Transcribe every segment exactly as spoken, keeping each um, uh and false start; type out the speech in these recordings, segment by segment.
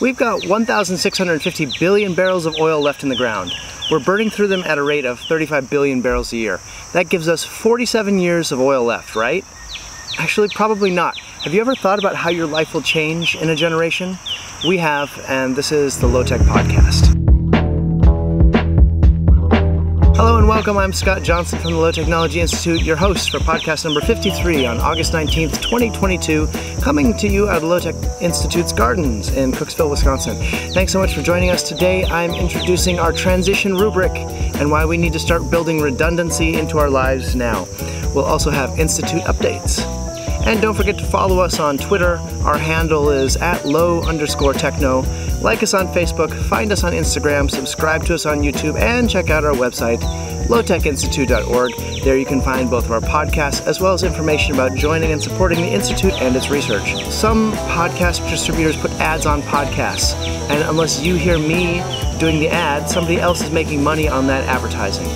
We've got one thousand six hundred fifty billion barrels of oil left in the ground. We're burning through them at a rate of thirty-five billion barrels a year. That gives us forty-seven years of oil left, right? Actually, probably not. Have you ever thought about how your life will change in a generation? We have, and this is the Low Tech Podcast. Hello and welcome. I'm Scott Johnson from the Low Technology Institute, your host for podcast number fifty-three on August nineteenth, twenty twenty-two, coming to you out of Low Tech Institute's gardens in Cooksville, Wisconsin. Thanks so much for joining us today. I'm introducing our transition rubric and why we need to start building redundancy into our lives now. We'll also have Institute updates. And don't forget to follow us on Twitter. Our handle is at low underscore techno. Like us on Facebook, find us on Instagram, subscribe to us on YouTube, and check out our website, low tech institute dot org. There you can find both of our podcasts as well as information about joining and supporting the Institute and its research. Some podcast distributors put ads on podcasts, and unless you hear me doing the ad, somebody else is making money on that advertising.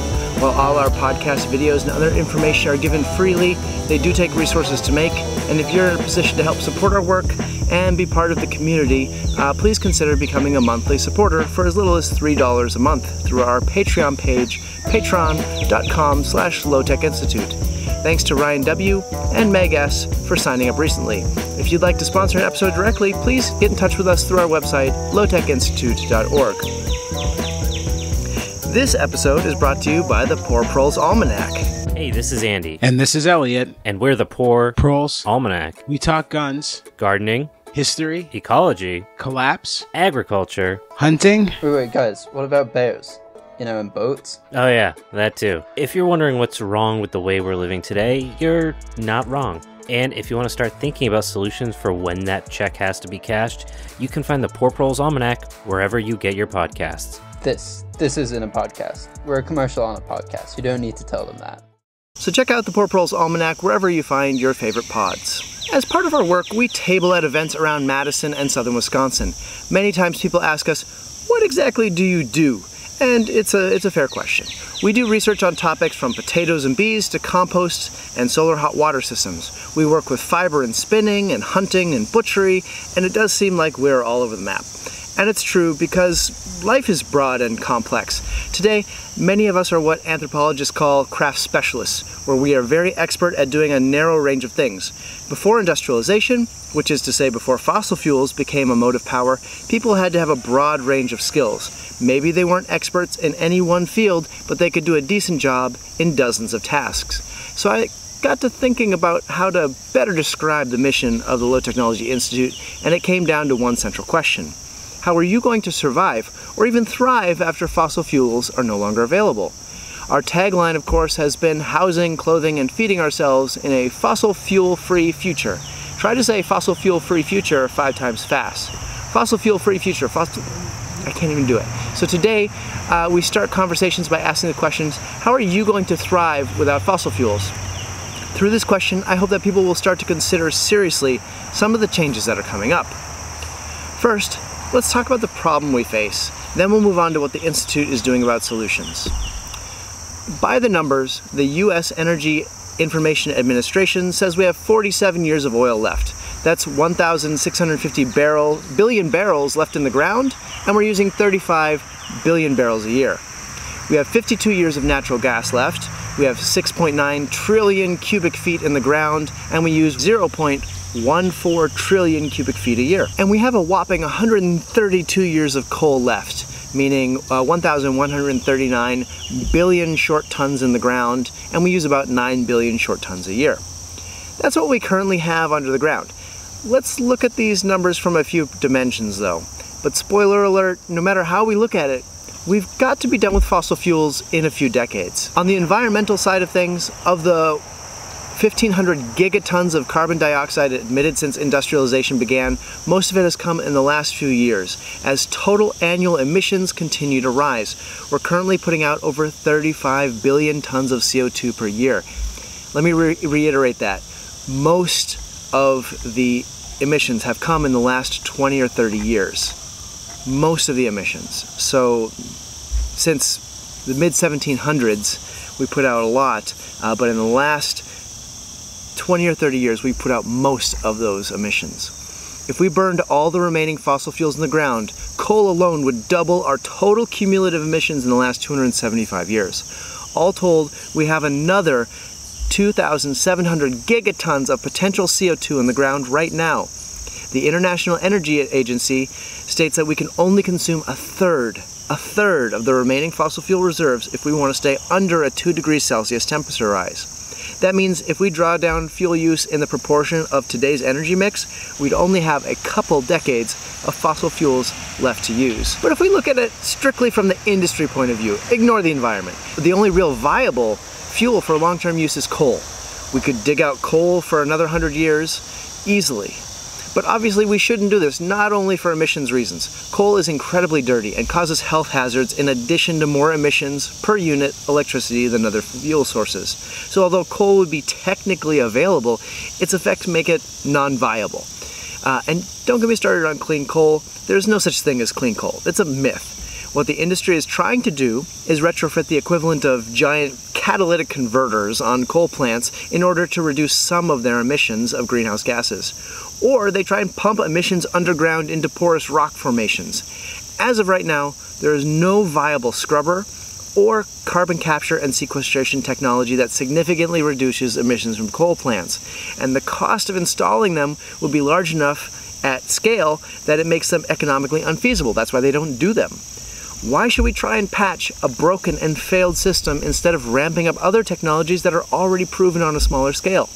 While all our podcast videos and other information are given freely, they do take resources to make, and if you're in a position to help support our work and be part of the community, uh, please consider becoming a monthly supporter for as little as three dollars a month through our Patreon page, patreon.com slash lowtechinstitute. Thanks to Ryan W. and Meg S. for signing up recently. If you'd like to sponsor an episode directly, please get in touch with us through our website, low tech institute dot org. This episode is brought to you by the Poor Proles Almanac. Hey, this is Andy. And this is Elliot. And we're the Poor Proles Almanac. We talk guns, gardening, history, ecology, collapse, agriculture, hunting. Wait, wait, guys, what about bears? You know, in boats? Oh yeah, that too. If you're wondering what's wrong with the way we're living today, you're not wrong. And if you want to start thinking about solutions for when that check has to be cashed, you can find the Poor Proles Almanac wherever you get your podcasts. This, this isn't a podcast. We're a commercial on a podcast. You don't need to tell them that. So check out the Poor Proles Almanac wherever you find your favorite pods. As part of our work, we table at events around Madison and southern Wisconsin. Many times people ask us, what exactly do you do? And it's a, it's a fair question. We do research on topics from potatoes and bees to compost and solar hot water systems. We work with fiber and spinning and hunting and butchery, and it does seem like we're all over the map. And it's true, because life is broad and complex. Today, many of us are what anthropologists call craft specialists, where we are very expert at doing a narrow range of things. Before industrialization, which is to say before fossil fuels became a mode of power, people had to have a broad range of skills. Maybe they weren't experts in any one field, but they could do a decent job in dozens of tasks. So I got to thinking about how to better describe the mission of the Low Technology Institute, and it came down to one central question. How are you going to survive or even thrive after fossil fuels are no longer available? Our tagline, of course, has been housing, clothing, and feeding ourselves in a fossil fuel-free future. Try to say fossil fuel-free future five times fast. Fossil fuel-free future. Fossil... I can't even do it. So today, uh, we start conversations by asking the questions, how are you going to thrive without fossil fuels? Through this question, I hope that people will start to consider seriously some of the changes that are coming up. First, let's talk about the problem we face, then we'll move on to what the Institute is doing about solutions. By the numbers, the U S Energy Information Administration says we have forty-seven years of oil left. That's one thousand six hundred fifty billion barrels left in the ground, and we're using thirty-five billion barrels a year. We have fifty-two years of natural gas left, we have six point nine trillion cubic feet in the ground, and we use zero point one four trillion cubic feet a year. And we have a whopping one hundred thirty-two years of coal left, meaning uh, one thousand one hundred thirty-nine billion short tons in the ground, and we use about nine billion short tons a year. That's what we currently have under the ground. Let's look at these numbers from a few dimensions though. But spoiler alert, no matter how we look at it, we've got to be done with fossil fuels in a few decades. On the environmental side of things, of the fifteen hundred gigatons of carbon dioxide emitted since industrialization began, most of it has come in the last few years, as total annual emissions continue to rise. We're currently putting out over thirty-five billion tons of C O two per year. Let me re reiterate that. Most of the emissions have come in the last twenty or thirty years. Most of the emissions. So since the mid seventeen hundreds, we put out a lot, uh, but in the last twenty or thirty years, we put out most of those emissions. If we burned all the remaining fossil fuels in the ground, coal alone would double our total cumulative emissions in the last two hundred seventy-five years. All told, we have another two thousand seven hundred gigatons of potential C O two in the ground right now. The International Energy Agency states that we can only consume a third, a third of the remaining fossil fuel reserves if we want to stay under a two degrees Celsius temperature rise. That means if we draw down fuel use in the proportion of today's energy mix, we'd only have a couple decades of fossil fuels left to use. But if we look at it strictly from the industry point of view, ignore the environment, the only real viable fuel for long-term use is coal. We could dig out coal for another hundred years easily. But obviously we shouldn't do this, not only for emissions reasons. Coal is incredibly dirty and causes health hazards in addition to more emissions per unit electricity than other fuel sources. So although coal would be technically available, its effects make it non-viable. Uh, and don't get me started on clean coal. There's no such thing as clean coal. It's a myth. What the industry is trying to do is retrofit the equivalent of giant catalytic converters on coal plants in order to reduce some of their emissions of greenhouse gases. Or they try and pump emissions underground into porous rock formations. As of right now, there is no viable scrubber or carbon capture and sequestration technology that significantly reduces emissions from coal plants. And the cost of installing them will be large enough at scale that it makes them economically unfeasible. That's why they don't do them. Why should we try and patch a broken and failed system instead of ramping up other technologies that are already proven on a smaller scale?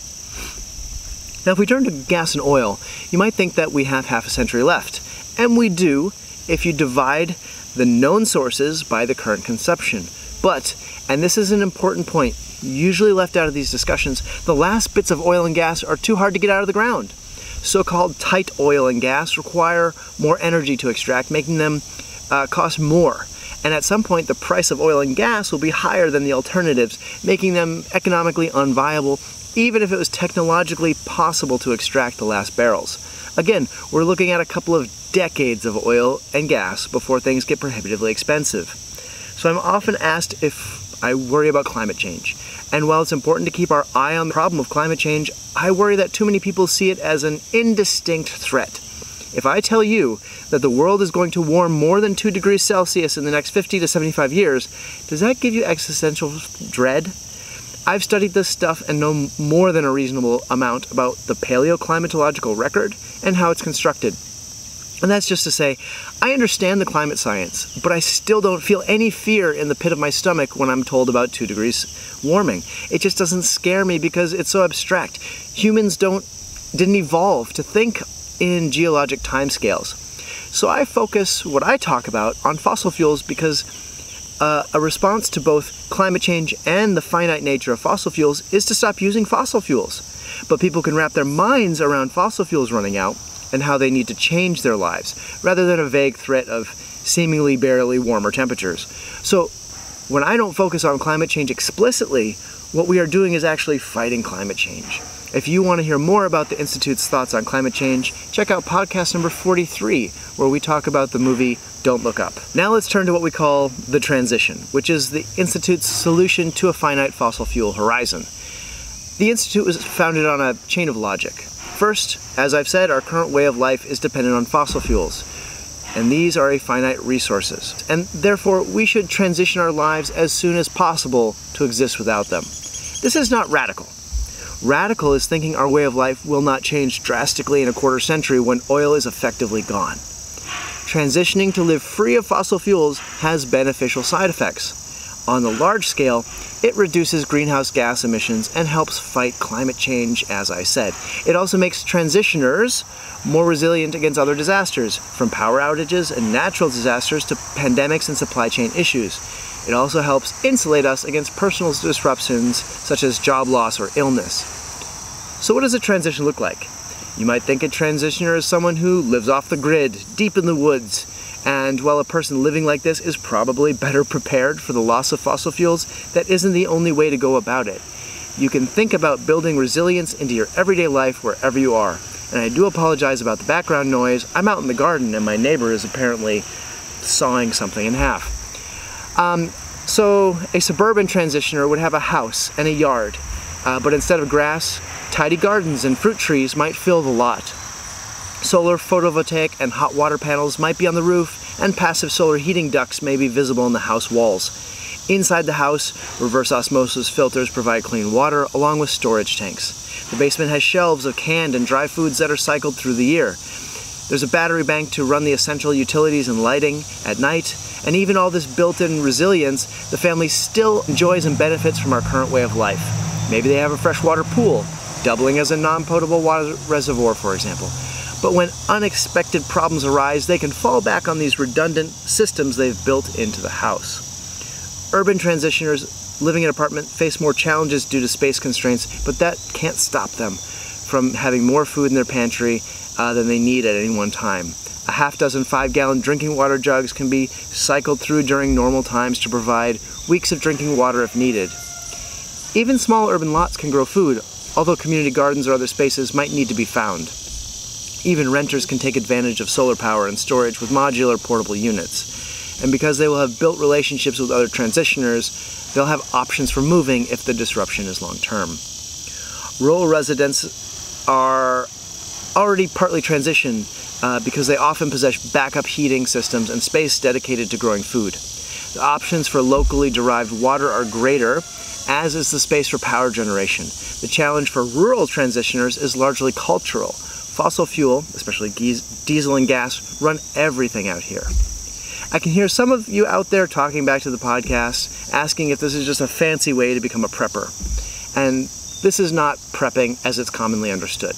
Now, if we turn to gas and oil, you might think that we have half a century left. And we do if you divide the known sources by the current consumption. But, and this is an important point, usually left out of these discussions, the last bits of oil and gas are too hard to get out of the ground. So-called tight oil and gas require more energy to extract, making them Uh, cost more, and at some point the price of oil and gas will be higher than the alternatives, making them economically unviable, even if it was technologically possible to extract the last barrels. Again, we're looking at a couple of decades of oil and gas before things get prohibitively expensive. So I'm often asked if I worry about climate change, and while it's important to keep our eye on the problem of climate change, I worry that too many people see it as an indistinct threat. If I tell you that the world is going to warm more than two degrees Celsius in the next fifty to seventy-five years, does that give you existential dread? I've studied this stuff and know more than a reasonable amount about the paleoclimatological record and how it's constructed. And that's just to say, I understand the climate science, but I still don't feel any fear in the pit of my stomach when I'm told about two degrees warming. It just doesn't scare me because it's so abstract. Humans don't, didn't evolve to think in geologic timescales. So I focus what I talk about on fossil fuels because uh, a response to both climate change and the finite nature of fossil fuels is to stop using fossil fuels. But people can wrap their minds around fossil fuels running out and how they need to change their lives, rather than a vague threat of seemingly barely warmer temperatures. So when I don't focus on climate change explicitly, what we are doing is actually fighting climate change. If you want to hear more about the Institute's thoughts on climate change, check out podcast number forty-three, where we talk about the movie Don't Look Up. Now let's turn to what we call the transition, which is the Institute's solution to a finite fossil fuel horizon. The Institute was founded on a chain of logic. First, as I've said, our current way of life is dependent on fossil fuels, and these are a finite resources, and therefore we should transition our lives as soon as possible to exist without them. This is not radical. Radical is thinking our way of life will not change drastically in a quarter century when oil is effectively gone. Transitioning to live free of fossil fuels has beneficial side effects. On the large scale, it reduces greenhouse gas emissions and helps fight climate change, as I said. It also makes transitioners more resilient against other disasters, from power outages and natural disasters to pandemics and supply chain issues. It also helps insulate us against personal disruptions such as job loss or illness. So what does a transition look like? You might think a transitioner is someone who lives off the grid, deep in the woods, and while a person living like this is probably better prepared for the loss of fossil fuels, that isn't the only way to go about it. You can think about building resilience into your everyday life wherever you are. And I do apologize about the background noise. I'm out in the garden and my neighbor is apparently sawing something in half. Um, so a suburban transitioner would have a house and a yard, uh, but instead of grass, tidy gardens and fruit trees might fill the lot. Solar photovoltaic and hot water panels might be on the roof, and passive solar heating ducts may be visible in the house walls. Inside the house, reverse osmosis filters provide clean water, along with storage tanks. The basement has shelves of canned and dry foods that are cycled through the year. There's a battery bank to run the essential utilities and lighting at night, and even all this built-in resilience, the family still enjoys and benefits from our current way of life. Maybe they have a freshwater pool, doubling as a non-potable water reservoir, for example. But when unexpected problems arise, they can fall back on these redundant systems they've built into the house. Urban transitioners living in an apartment face more challenges due to space constraints, but that can't stop them from having more food in their pantry uh, than they need at any one time. A half dozen five-gallon drinking water jugs can be cycled through during normal times to provide weeks of drinking water if needed. Even small urban lots can grow food, although community gardens or other spaces might need to be found. Even renters can take advantage of solar power and storage with modular portable units. And because they will have built relationships with other transitioners, they'll have options for moving if the disruption is long-term. Rural residents are already partly transitioned uh, because they often possess backup heating systems and space dedicated to growing food. The options for locally derived water are greater, as is the space for power generation. The challenge for rural transitioners is largely cultural. Fossil fuel, especially diesel and gas, run everything out here. I can hear some of you out there talking back to the podcast, asking if this is just a fancy way to become a prepper. And this is not prepping as it's commonly understood.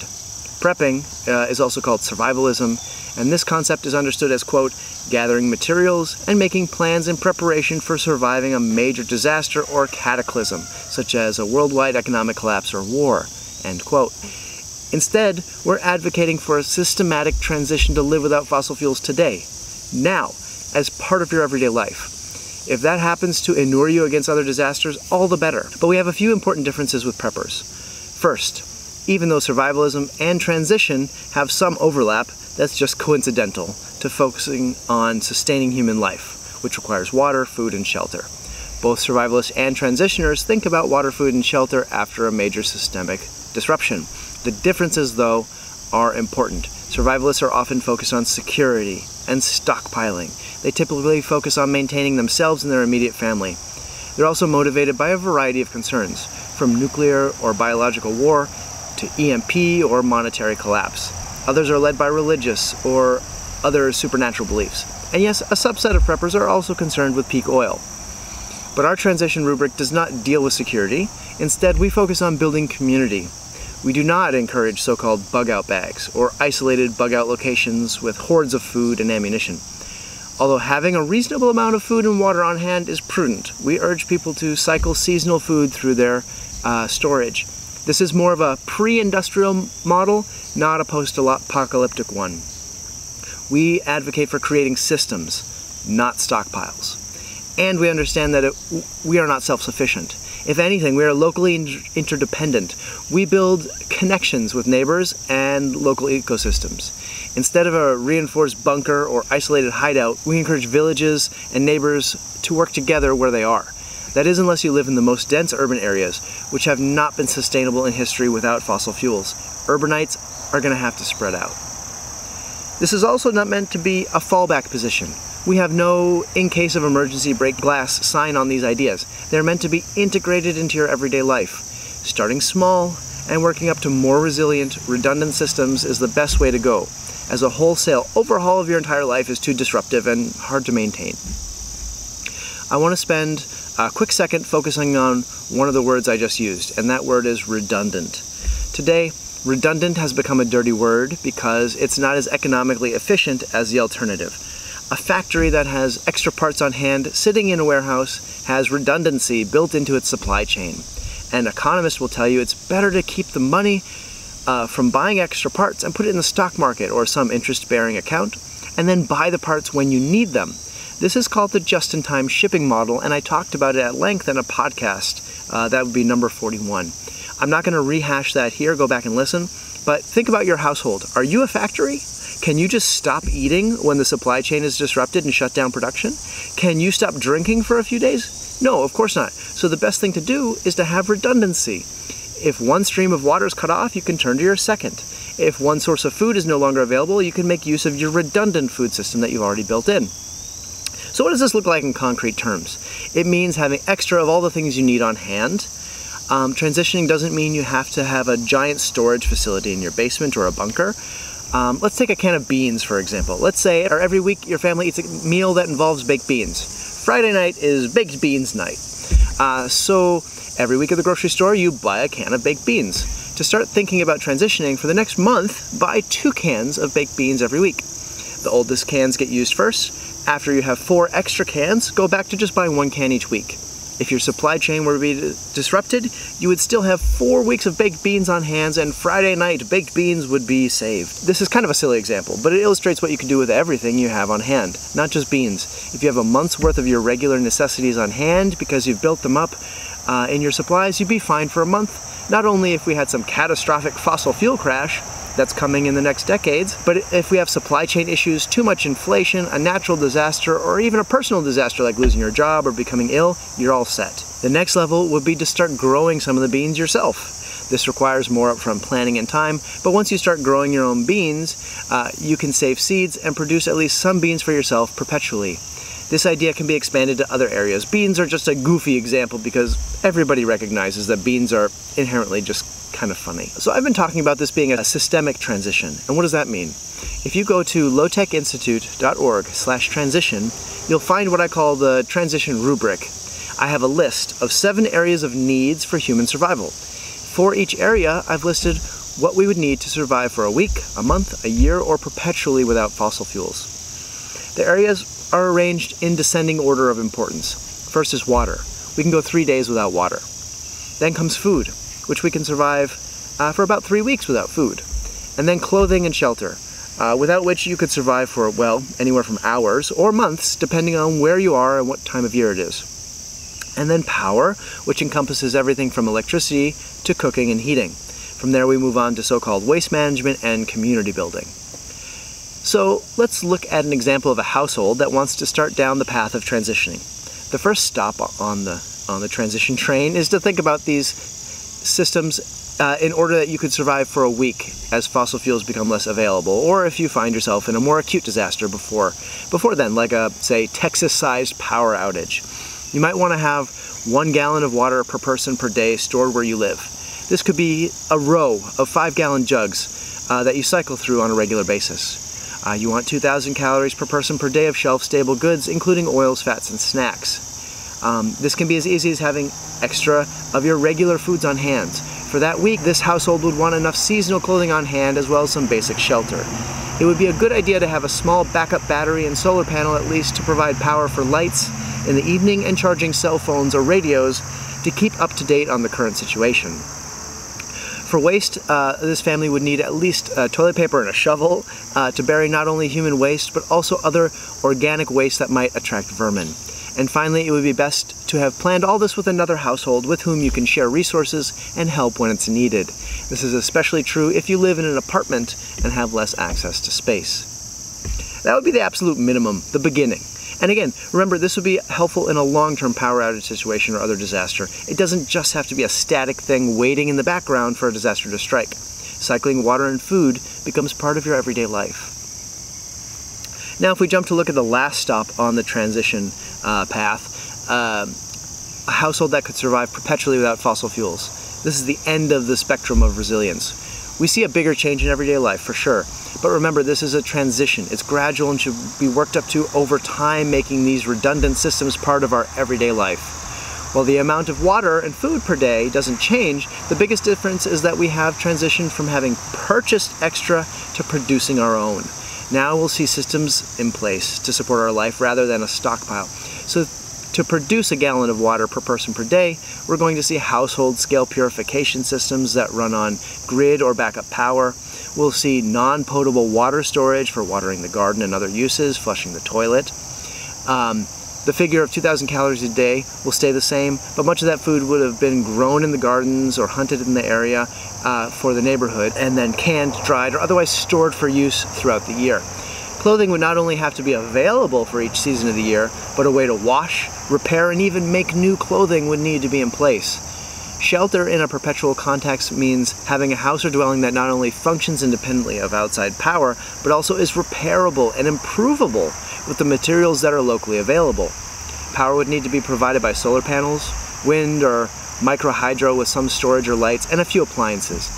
Prepping uh, is also called survivalism, and this concept is understood as, quote, gathering materials and making plans in preparation for surviving a major disaster or cataclysm, such as a worldwide economic collapse or war, end quote. Instead, we're advocating for a systematic transition to live without fossil fuels today, now, as part of your everyday life. If that happens to inure you against other disasters, all the better. But we have a few important differences with preppers. First, even though survivalism and transition have some overlap, that's just coincidental to focusing on sustaining human life, which requires water, food, and shelter. Both survivalists and transitioners think about water, food, and shelter after a major systemic disruption. The differences, though, are important. Survivalists are often focused on security and stockpiling. They typically focus on maintaining themselves and their immediate family. They're also motivated by a variety of concerns, from nuclear or biological war to E M P or monetary collapse. Others are led by religious or other supernatural beliefs. And yes, a subset of preppers are also concerned with peak oil. But our transition rubric does not deal with security. Instead, we focus on building community. We do not encourage so-called bug-out bags or isolated bug-out locations with hordes of food and ammunition. Although having a reasonable amount of food and water on hand is prudent, we urge people to cycle seasonal food through their uh, storage. This is more of a pre-industrial model, not a post-apocalyptic one. We advocate for creating systems, not stockpiles. And we understand that it, we are not self-sufficient. If anything, we are locally inter- interdependent. We build connections with neighbors and local ecosystems. Instead of a reinforced bunker or isolated hideout, we encourage villages and neighbors to work together where they are. That is, unless you live in the most dense urban areas, which have not been sustainable in history without fossil fuels. Urbanites are going to have to spread out. This is also not meant to be a fallback position. We have no in case of emergency break glass sign on these ideas. They're meant to be integrated into your everyday life. Starting small and working up to more resilient, redundant systems is the best way to go, as a wholesale overhaul of your entire life is too disruptive and hard to maintain. I want to spend a quick second focusing on one of the words I just used, and that word is redundant. Today, redundant has become a dirty word because it's not as economically efficient as the alternative. A factory that has extra parts on hand sitting in a warehouse has redundancy built into its supply chain. And economists will tell you it's better to keep the money uh, from buying extra parts and put it in the stock market or some interest-bearing account, and then buy the parts when you need them. This is called the just-in-time shipping model, and I talked about it at length in a podcast. Uh, that would be number forty-one. I'm not going to rehash that here. Go back and listen. But think about your household. Are you a factory? Can you just stop eating when the supply chain is disrupted and shut down production? Can you stop drinking for a few days? No, of course not. So the best thing to do is to have redundancy. If one stream of water is cut off, you can turn to your second. If one source of food is no longer available, you can make use of your redundant food system that you've already built in. So what does this look like in concrete terms? It means having extra of all the things you need on hand. Um, transitioning doesn't mean you have to have a giant storage facility in your basement or a bunker. Um, let's take a can of beans, for example. Let's say or every week your family eats a meal that involves baked beans. Friday night is baked beans night. Uh, so every week at the grocery store, you buy a can of baked beans. To start thinking about transitioning for the next month, buy two cans of baked beans every week. The oldest cans get used first. After you have four extra cans, go back to just buying one can each week. If your supply chain were to be disrupted, you would still have four weeks of baked beans on hand, and Friday night baked beans would be saved. This is kind of a silly example, but it illustrates what you can do with everything you have on hand, not just beans. If you have a month's worth of your regular necessities on hand because you've built them up uh, in your supplies, you'd be fine for a month. Not only if we had some catastrophic fossil fuel crash that's coming in the next decades, but if we have supply chain issues, too much inflation, a natural disaster, or even a personal disaster like losing your job or becoming ill, you're all set. The next level would be to start growing some of the beans yourself. This requires more upfront planning and time, but once you start growing your own beans, uh, you can save seeds and produce at least some beans for yourself perpetually. This idea can be expanded to other areas. Beans are just a goofy example because everybody recognizes that beans are inherently just kind of funny. So I've been talking about this being a systemic transition. And what does that mean? If you go to low tech institute dot org slash transition, you'll find what I call the transition rubric. I have a list of seven areas of needs for human survival. For each area, I've listed what we would need to survive for a week, a month, a year, or perpetually without fossil fuels. The areas are arranged in descending order of importance. First is water. We can go three days without water. Then comes food, which we can survive uh, for about three weeks without food. And then clothing and shelter, uh, without which you could survive for, well, anywhere from hours or months, depending on where you are and what time of year it is. And then power, which encompasses everything from electricity to cooking and heating. From there we move on to so-called waste management and community building. So let's look at an example of a household that wants to start down the path of transitioning. The first stop on the, on the transition train is to think about these systems uh, in order that you could survive for a week as fossil fuels become less available, or if you find yourself in a more acute disaster before, before then, like a, say, Texas-sized power outage. You might want to have one gallon of water per person per day stored where you live. This could be a row of five-gallon jugs uh, that you cycle through on a regular basis. Uh, you want two thousand calories per person per day of shelf-stable goods, including oils, fats, and snacks. Um, this can be as easy as having extra of your regular foods on hand. For that week, this household would want enough seasonal clothing on hand as well as some basic shelter. It would be a good idea to have a small backup battery and solar panel at least to provide power for lights in the evening and charging cell phones or radios to keep up to date on the current situation. For waste, uh, this family would need at least uh, toilet paper and a shovel uh, to bury not only human waste, but also other organic waste that might attract vermin. And finally, it would be best to have planned all this with another household with whom you can share resources and help when it's needed. This is especially true if you live in an apartment and have less access to space. That would be the absolute minimum, the beginning. And again, remember, this would be helpful in a long-term power outage situation or other disaster. It doesn't just have to be a static thing waiting in the background for a disaster to strike. Cycling water and food becomes part of your everyday life. Now, if we jump to look at the last stop on the transition uh, path, uh, a household that could survive perpetually without fossil fuels. This is the end of the spectrum of resilience. We see a bigger change in everyday life, for sure. But remember, this is a transition. It's gradual and should be worked up to over time, making these redundant systems part of our everyday life. While the amount of water and food per day doesn't change, the biggest difference is that we have transitioned from having purchased extra to producing our own. Now we'll see systems in place to support our life rather than a stockpile. So to produce a gallon of water per person per day, we're going to see household-scale purification systems that run on grid or backup power. We'll see non-potable water storage for watering the garden and other uses, flushing the toilet. Um, the figure of two thousand calories a day will stay the same, but much of that food would have been grown in the gardens or hunted in the area uh, for the neighborhood, and then canned, dried, or otherwise stored for use throughout the year. Clothing would not only have to be available for each season of the year, but a way to wash, repair, and even make new clothing would need to be in place. Shelter in a perpetual context means having a house or dwelling that not only functions independently of outside power, but also is repairable and improvable with the materials that are locally available. Power would need to be provided by solar panels, wind or microhydro with some storage or lights, and a few appliances.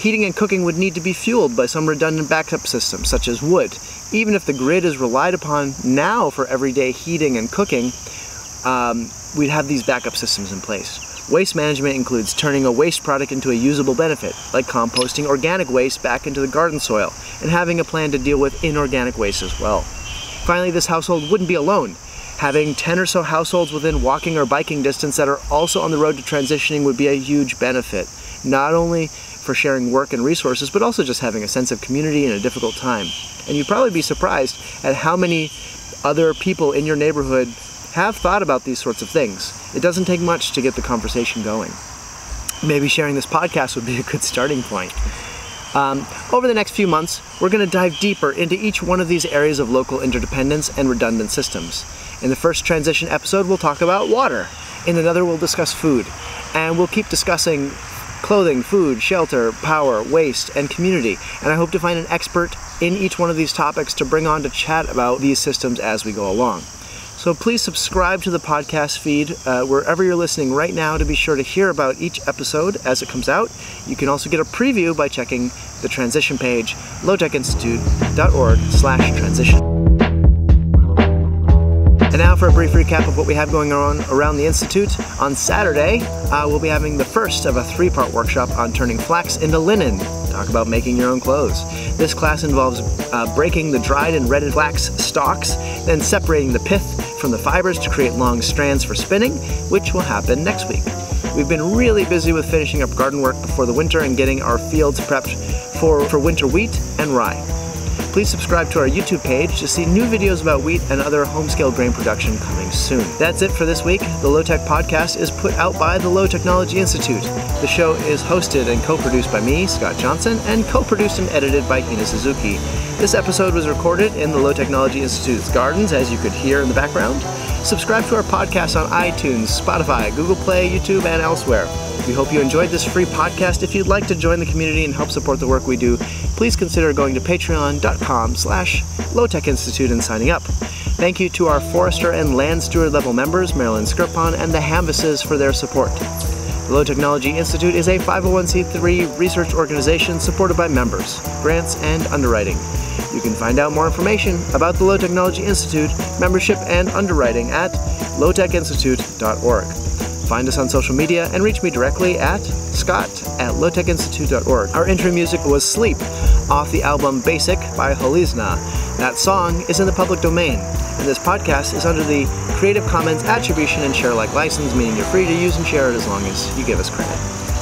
Heating and cooking would need to be fueled by some redundant backup system, such as wood. Even if the grid is relied upon now for everyday heating and cooking, um, we'd have these backup systems in place. Waste management includes turning a waste product into a usable benefit, like composting organic waste back into the garden soil, and having a plan to deal with inorganic waste as well. Finally, this household wouldn't be alone. Having ten or so households within walking or biking distance that are also on the road to transitioning would be a huge benefit, not only for sharing work and resources, but also just having a sense of community in a difficult time. And you'd probably be surprised at how many other people in your neighborhood have thought about these sorts of things. It doesn't take much to get the conversation going. Maybe sharing this podcast would be a good starting point. Um, over the next few months, we're going to dive deeper into each one of these areas of local interdependence and redundant systems. In the first transition episode, we'll talk about water. In another, we'll discuss food. And we'll keep discussing clothing, food, shelter, power, waste, and community. And I hope to find an expert in each one of these topics to bring on to chat about these systems as we go along. So please subscribe to the podcast feed uh, wherever you're listening right now to be sure to hear about each episode as it comes out. You can also get a preview by checking the transition page, low tech institute dot org slash transition. And now for a brief recap of what we have going on around the Institute. On Saturday, uh, we'll be having the first of a three-part workshop on turning flax into linen. Talk about making your own clothes. This class involves uh, breaking the dried and redded flax stalks, then separating the pith from the fibers to create long strands for spinning, which will happen next week. We've been really busy with finishing up garden work before the winter and getting our fields prepped for, for winter wheat and rye. Please subscribe to our YouTube page to see new videos about wheat and other home-scale grain production coming soon. That's it for this week. The Low Tech Podcast is put out by the Low Technology Institute. The show is hosted and co-produced by me, Scott Johnson, and co-produced and edited by Hina Suzuki. This episode was recorded in the Low Technology Institute's gardens, as you could hear in the background. Subscribe to our podcast on iTunes, Spotify, Google Play, YouTube, and elsewhere. We hope you enjoyed this free podcast. If you'd like to join the community and help support the work we do, please consider going to patreon dot com slash low tech institute and signing up. Thank you to our Forester and Land Steward level members, Marilyn Skripon and the Hamvises, for their support. The Low Technology Institute is a five oh one c three research organization supported by members, grants, and underwriting. You can find out more information about the Low Technology Institute, membership, and underwriting at low tech institute dot org. Find us on social media and reach me directly at scott at low tech institute dot org. Our intro music was Sleep, off the album BASSIC by Holizna. That song is in the public domain, and this podcast is under the Creative Commons Attribution and Share-alike license, meaning you're free to use and share it as long as you give us credit.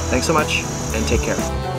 Thanks so much, and take care.